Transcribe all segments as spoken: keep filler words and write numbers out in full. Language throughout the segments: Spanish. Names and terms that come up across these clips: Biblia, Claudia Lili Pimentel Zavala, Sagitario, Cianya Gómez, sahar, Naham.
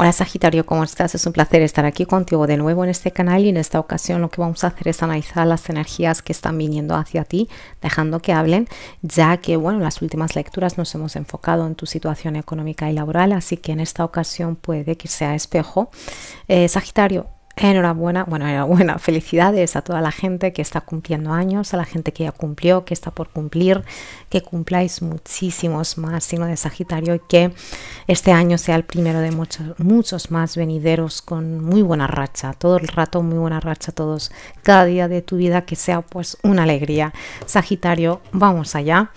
Hola Sagitario, ¿cómo estás? Es un placer estar aquí contigo de nuevo en este canal, y en esta ocasión lo que vamos a hacer es analizar las energías que están viniendo hacia ti, dejando que hablen, ya que bueno, en las últimas lecturas nos hemos enfocado en tu situación económica y laboral, así que en esta ocasión puede que sea espejo. Eh, Sagitario, enhorabuena, bueno, enhorabuena, felicidades a toda la gente que está cumpliendo años, a la gente que ya cumplió, que está por cumplir, que cumpláis muchísimos más, signo de Sagitario, y que este año sea el primero de muchos, muchos más venideros, con muy buena racha, todo el rato muy buena racha, todos, cada día de tu vida que sea pues una alegría. Sagitario, vamos allá.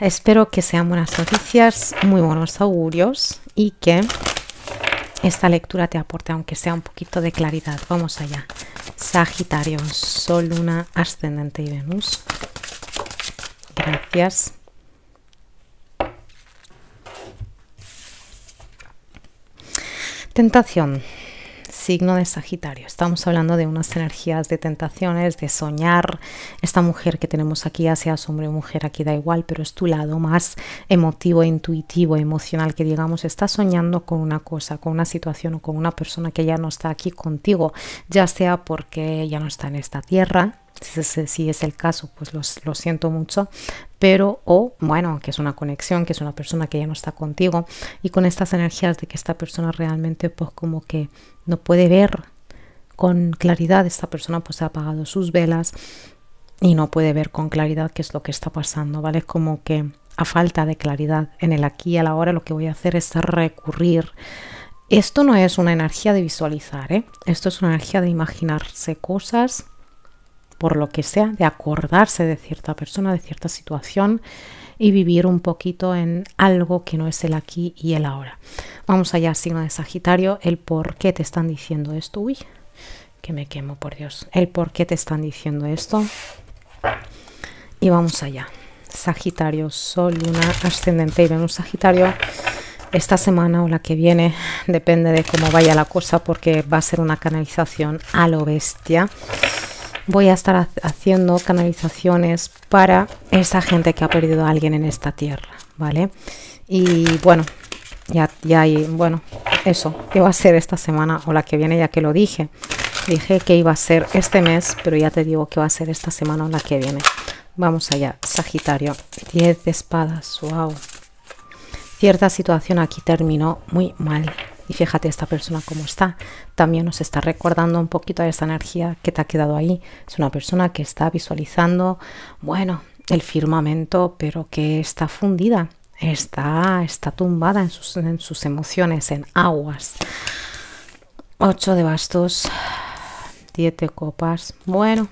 Espero que sean buenas noticias, muy buenos augurios, y que esta lectura te aporta, aunque sea un poquito de claridad. Vamos allá. Sagitario, Sol, Luna, Ascendente y Venus. Gracias. Tentación. Signo de Sagitario. Estamos hablando de unas energías de tentaciones, de soñar. Esta mujer que tenemos aquí, ya seas hombre o mujer, aquí da igual, pero es tu lado más emotivo, intuitivo, emocional, que digamos, está soñando con una cosa, con una situación o con una persona que ya no está aquí contigo, ya sea porque ya no está en esta tierra. Si es el caso, pues los, lo siento mucho, pero o bueno, que es una conexión, que es una persona que ya no está contigo, y con estas energías de que esta persona realmente pues como que no puede ver con claridad, esta persona pues ha apagado sus velas y no puede ver con claridad qué es lo que está pasando, ¿vale? Como que a falta de claridad en el aquí y el ahora, lo que voy a hacer es recurrir. Esto no es una energía de visualizar, ¿eh? Esto es una energía de imaginarse cosas, por lo que sea, de acordarse de cierta persona, de cierta situación, y vivir un poquito en algo que no es el aquí y el ahora. Vamos allá, signo de Sagitario, el por qué te están diciendo esto. Uy, que me quemo, por Dios. El por qué te están diciendo esto. Y vamos allá. Sagitario, Sol, Luna, Ascendente y Venus. Sagitario, esta semana o la que viene, depende de cómo vaya la cosa, porque va a ser una canalización a lo bestia. Voy a estar haciendo canalizaciones para esa gente que ha perdido a alguien en esta tierra, ¿vale? Y bueno, ya, ya hay, bueno, eso, que va a ser esta semana o la que viene, ya que lo dije. Dije que iba a ser este mes, pero ya te digo que va a ser esta semana o la que viene. Vamos allá, Sagitario, diez de espadas, wow. Cierta situación aquí terminó muy mal. Y fíjate esta persona como está, también nos está recordando un poquito a esa energía que te ha quedado ahí. Es una persona que está visualizando, bueno, el firmamento, pero que está fundida, está, está tumbada en sus, en sus emociones, en aguas. Ocho de bastos, siete copas, bueno,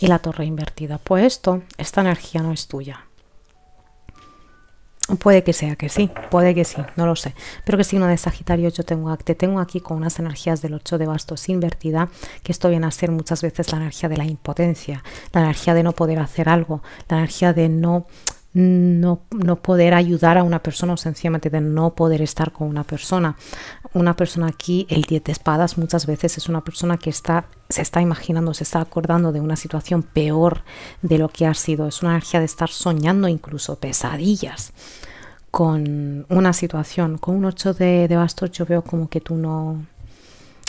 y la torre invertida. Pues esto, esta energía no es tuya. Puede que sea que sí, puede que sí, no lo sé. Pero que signo de Sagitario, yo tengo, te tengo aquí con unas energías del ocho de bastos invertida, que esto viene a ser muchas veces la energía de la impotencia, la energía de no poder hacer algo, la energía de no, no, no poder ayudar a una persona, o sencillamente de no poder estar con una persona. Una persona aquí, el diez de espadas, muchas veces es una persona que está, se está imaginando, se está acordando de una situación peor de lo que ha sido. Es una energía de estar soñando incluso pesadillas con una situación. Con un ocho de, de bastos yo veo como que tú no...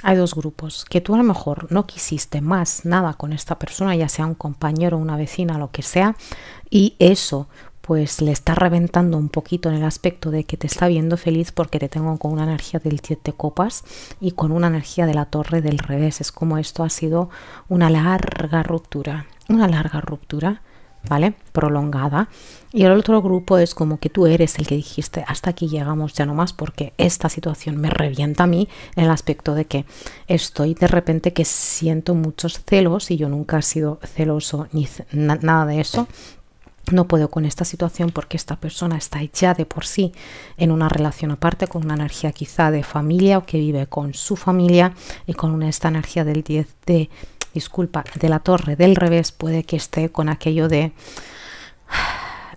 Hay dos grupos, que tú a lo mejor no quisiste más nada con esta persona, ya sea un compañero, una vecina, lo que sea, y eso... pues le está reventando un poquito en el aspecto de que te está viendo feliz, porque te tengo con una energía del siete copas y con una energía de la torre del revés. Es como esto ha sido una larga ruptura, una larga ruptura, ¿vale? Prolongada. Y el otro grupo es como que tú eres el que dijiste hasta aquí llegamos, ya no más, porque esta situación me revienta a mí, en el aspecto de que estoy de repente que siento muchos celos, y yo nunca he sido celoso ni na- nada de eso. No puedo con esta situación porque esta persona está ya de por sí en una relación aparte, con una energía quizá de familia, o que vive con su familia, y con esta energía del diez de, disculpa, de la torre del revés, puede que esté con aquello de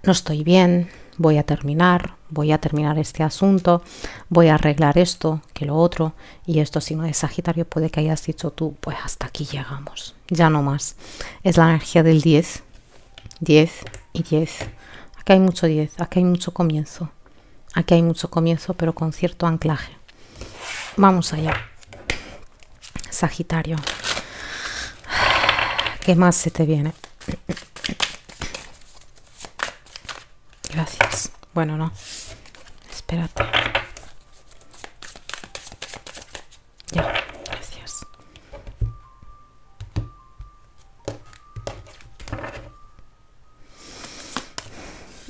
no estoy bien, voy a terminar, voy a terminar este asunto, voy a arreglar esto, que lo otro, y esto, si no es Sagitario, puede que hayas dicho tú, pues hasta aquí llegamos, ya no más. Es la energía del diez, diez y diez. Aquí hay mucho diez, aquí hay mucho comienzo. Aquí hay mucho comienzo, pero con cierto anclaje. Vamos allá. Sagitario. ¿Qué más se te viene? Gracias. Bueno, no. Espérate. Ya. Gracias.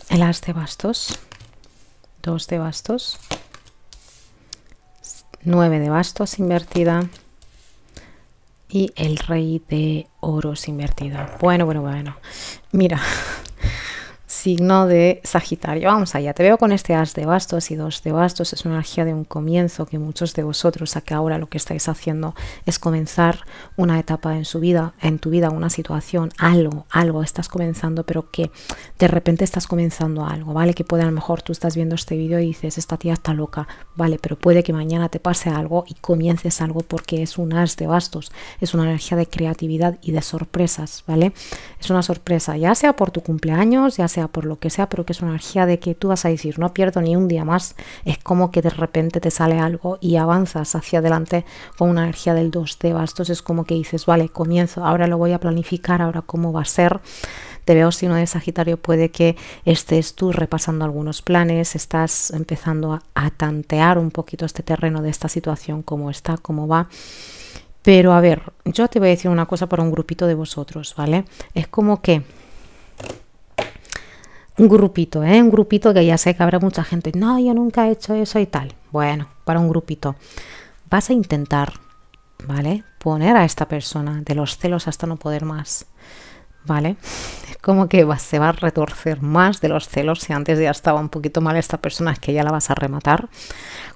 El as de bastos. Dos de bastos. Nueve de bastos invertida. Y el rey de oros invertido. Bueno, bueno, bueno. Mira, signo de Sagitario. Vamos allá. Te veo con este as de bastos y dos de bastos. Es una energía de un comienzo que muchos de vosotros, a que ahora lo que estáis haciendo es comenzar una etapa en su vida, en tu vida, una situación, algo, algo estás comenzando, pero que de repente estás comenzando algo, ¿vale? Que puede, a lo mejor tú estás viendo este vídeo y dices, esta tía está loca, ¿vale? Pero puede que mañana te pase algo y comiences algo, porque es un as de bastos. Es una energía de creatividad y de sorpresas, ¿vale? Es una sorpresa, ya sea por tu cumpleaños, ya sea por lo que sea, pero que es una energía de que tú vas a decir, no pierdo ni un día más. Es como que de repente te sale algo y avanzas hacia adelante con una energía del dos de bastos. Es como que dices, vale, comienzo, ahora lo voy a planificar, ahora cómo va a ser. Te veo signo de Sagitario, puede que estés tú repasando algunos planes, estás empezando a, a tantear un poquito este terreno de esta situación, cómo está, cómo va. Pero a ver, yo te voy a decir una cosa para un grupito de vosotros, ¿vale? Es como que un grupito, ¿eh? Un grupito que ya sé que habrá mucha gente. No, yo nunca he hecho eso y tal. Bueno, para un grupito. Vas a intentar, ¿vale? Poner a esta persona de los celos hasta no poder más, ¿vale? Es como que va, se va a retorcer más de los celos. Si antes ya estaba un poquito mal esta persona, es que ya la vas a rematar.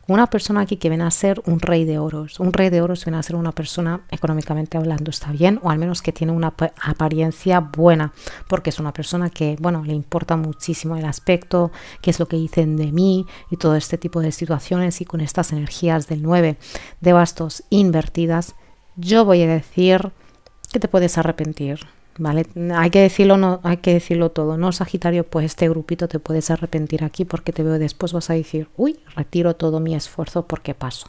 Una persona aquí que viene a ser un rey de oros. Un rey de oros viene a ser una persona, económicamente hablando, está bien, o al menos que tiene una ap- apariencia buena, porque es una persona que, bueno, le importa muchísimo el aspecto, qué es lo que dicen de mí y todo este tipo de situaciones. Y con estas energías del nueve de bastos invertidas, yo voy a decir que te puedes arrepentir, ¿vale? Hay que decirlo, no, hay que decirlo todo, ¿no, Sagitario? Pues este grupito te puedes arrepentir aquí, porque te veo después, vas a decir, uy, retiro todo mi esfuerzo porque paso.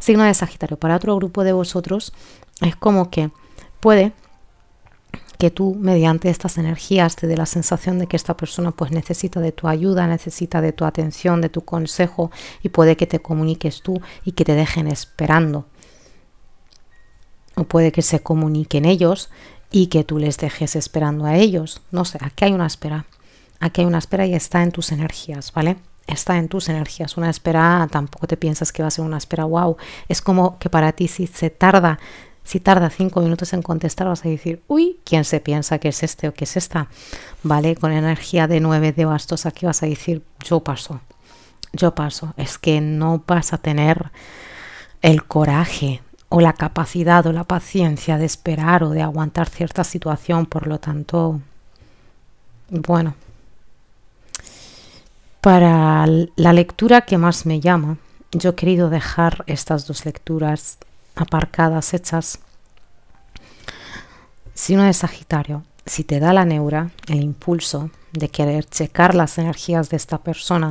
Signo de Sagitario. Para otro grupo de vosotros, es como que puede que tú, mediante estas energías, te dé la sensación de que esta persona pues necesita de tu ayuda, necesita de tu atención, de tu consejo, y puede que te comuniques tú y que te dejen esperando. O puede que se comuniquen ellos y que tú les dejes esperando a ellos. No sé, aquí hay una espera. Aquí hay una espera y está en tus energías, ¿vale? Está en tus energías. Una espera, tampoco te piensas que va a ser una espera, wow. Es como que para ti, si se tarda, si tarda cinco minutos en contestar, vas a decir, uy, ¿quién se piensa que es este o que es esta? ¿Vale? Con energía de nueve de bastos aquí vas a decir, yo paso, yo paso. Es que no vas a tener el coraje o la capacidad o la paciencia de esperar o de aguantar cierta situación. Por lo tanto, bueno, para la lectura que más me llama, yo he querido dejar estas dos lecturas aparcadas, hechas. Si uno es Sagitario, si te da la neura, el impulso de querer checar las energías de esta persona,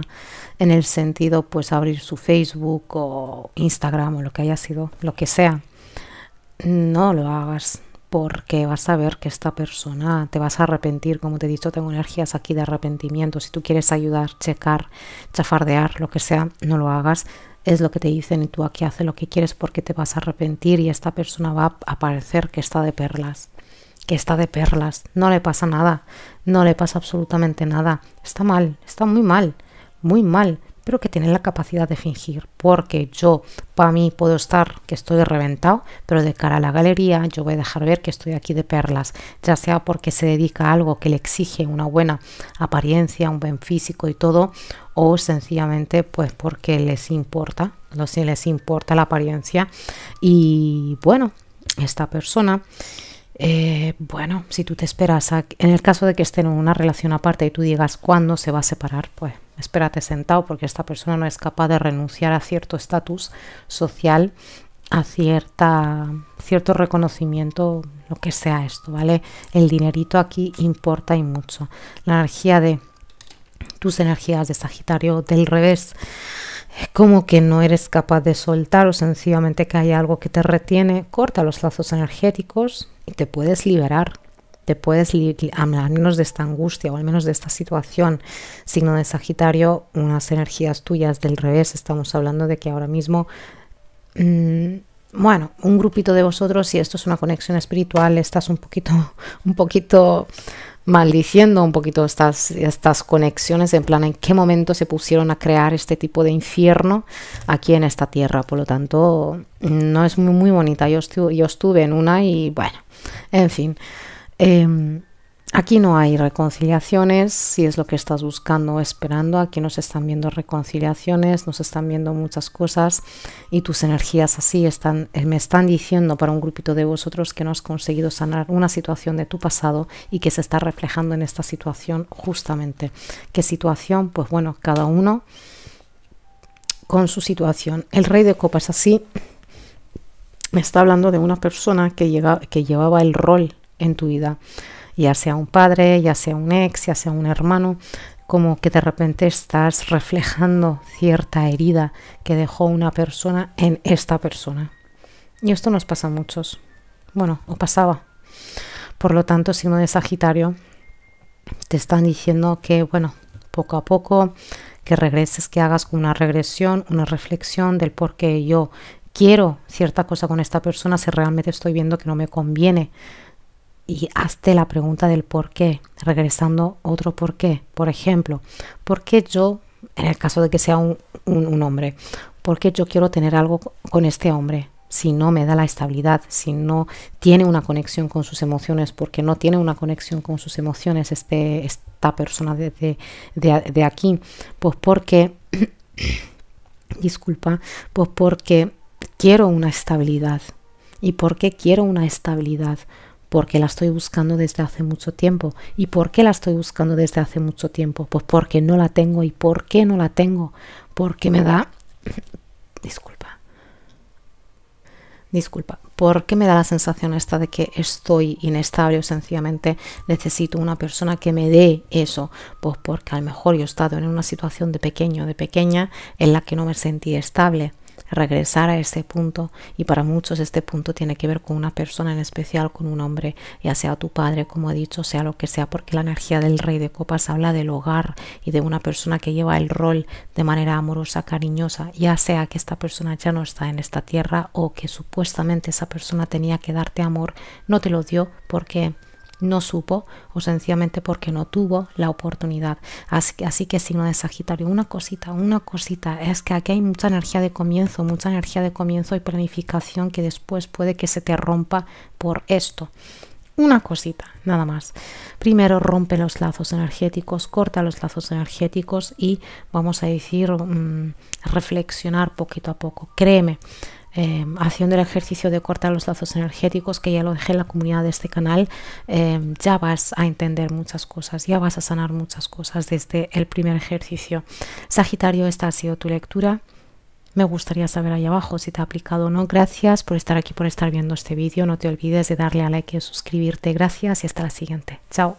en el sentido, pues, abrir su Facebook o Instagram o lo que haya sido, lo que sea, no lo hagas, porque vas a ver que esta persona te vas a arrepentir. Como te he dicho, tengo energías aquí de arrepentimiento. Si tú quieres ayudar, checar, chafardear, lo que sea, no lo hagas. Es lo que te dicen, y tú aquí haces lo que quieres, porque te vas a arrepentir y esta persona va a parecer que está de perlas. Que está de perlas, no le pasa nada, no le pasa absolutamente nada. Está mal, está muy mal, muy mal, pero que tiene la capacidad de fingir, porque yo, para mí, puedo estar que estoy reventado, pero de cara a la galería yo voy a dejar ver que estoy aquí de perlas, ya sea porque se dedica a algo que le exige una buena apariencia, un buen físico y todo, o sencillamente pues porque les importa, no sé, les importa la apariencia. Y bueno, esta persona... Eh, bueno, si tú te esperas, a, en el caso de que estén en una relación aparte y tú digas cuándo se va a separar, pues espérate sentado, porque esta persona no es capaz de renunciar a cierto estatus social, a cierta, cierto reconocimiento, lo que sea esto, ¿vale? El dinerito aquí importa y mucho. La energía de tus energías de Sagitario del revés es como que no eres capaz de soltar o sencillamente que hay algo que te retiene. Corta los lazos energéticos y te puedes liberar. Te puedes liberar, al menos de esta angustia o al menos de esta situación. Signo de Sagitario, unas energías tuyas del revés. Estamos hablando de que ahora mismo... Mmm, bueno, un grupito de vosotros, si esto es una conexión espiritual, estás un poquito, un poquito maldiciendo un poquito estas, estas conexiones, en plan, en qué momento se pusieron a crear este tipo de infierno aquí en esta tierra. Por lo tanto, no es muy, muy bonita. Yo estuve, yo estuve en una y bueno, en fin. Eh, aquí no hay reconciliaciones, si es lo que estás buscando o esperando. Aquí nos están viendo reconciliaciones, nos están viendo muchas cosas y tus energías así están, me están diciendo para un grupito de vosotros que no has conseguido sanar una situación de tu pasado y que se está reflejando en esta situación justamente. ¿Qué situación? Pues bueno, cada uno con su situación. El Rey de Copas así me está hablando de una persona que, llega, que llevaba el rol en tu vida, ya sea un padre, ya sea un ex, ya sea un hermano, como que de repente estás reflejando cierta herida que dejó una persona en esta persona. Y esto nos pasa a muchos, bueno, o pasaba. Por lo tanto, signo de Sagitario, te están diciendo que, bueno, poco a poco, que regreses, que hagas una regresión, una reflexión del por qué yo quiero cierta cosa con esta persona si realmente estoy viendo que no me conviene. Y hazte la pregunta del por qué, regresando otro por qué. Por ejemplo, ¿por qué yo, en el caso de que sea un, un, un hombre, por qué yo quiero tener algo con este hombre? Si no me da la estabilidad, si no tiene una conexión con sus emociones, porque no tiene una conexión con sus emociones este, esta persona de, de, de, de aquí, pues porque, disculpa, pues porque quiero una estabilidad. ¿Y por qué quiero una estabilidad? Porque la estoy buscando desde hace mucho tiempo. ¿Y por qué la estoy buscando desde hace mucho tiempo? Pues porque no la tengo. ¿Y por qué no la tengo? Porque me da... Disculpa. Disculpa. Porque me da la sensación esta de que estoy inestable o sencillamente necesito una persona que me dé eso. Pues porque a lo mejor yo he estado en una situación de pequeño o de pequeña en la que no me sentí estable. Regresar a ese punto, y para muchos este punto tiene que ver con una persona en especial, con un hombre, ya sea tu padre, como he dicho, sea lo que sea, porque la energía del Rey de Copas habla del hogar y de una persona que lleva el rol de manera amorosa, cariñosa, ya sea que esta persona ya no está en esta tierra o que supuestamente esa persona tenía que darte amor, no te lo dio porque no supo o sencillamente porque no tuvo la oportunidad. Así, así que signo de Sagitario, una cosita, una cosita, es que aquí hay mucha energía de comienzo, mucha energía de comienzo y planificación que después puede que se te rompa por esto. Una cosita, nada más. Primero rompe los lazos energéticos, corta los lazos energéticos y vamos a decir, mmm, reflexionar poquito a poco, créeme. Eh, haciendo el ejercicio de cortar los lazos energéticos, que ya lo dejé en la comunidad de este canal, eh, ya vas a entender muchas cosas, ya vas a sanar muchas cosas desde el primer ejercicio. Sagitario, esta ha sido tu lectura. Me gustaría saber ahí abajo si te ha aplicado o no. Gracias por estar aquí, por estar viendo este vídeo. No te olvides de darle a like y suscribirte. Gracias y hasta la siguiente. Chao.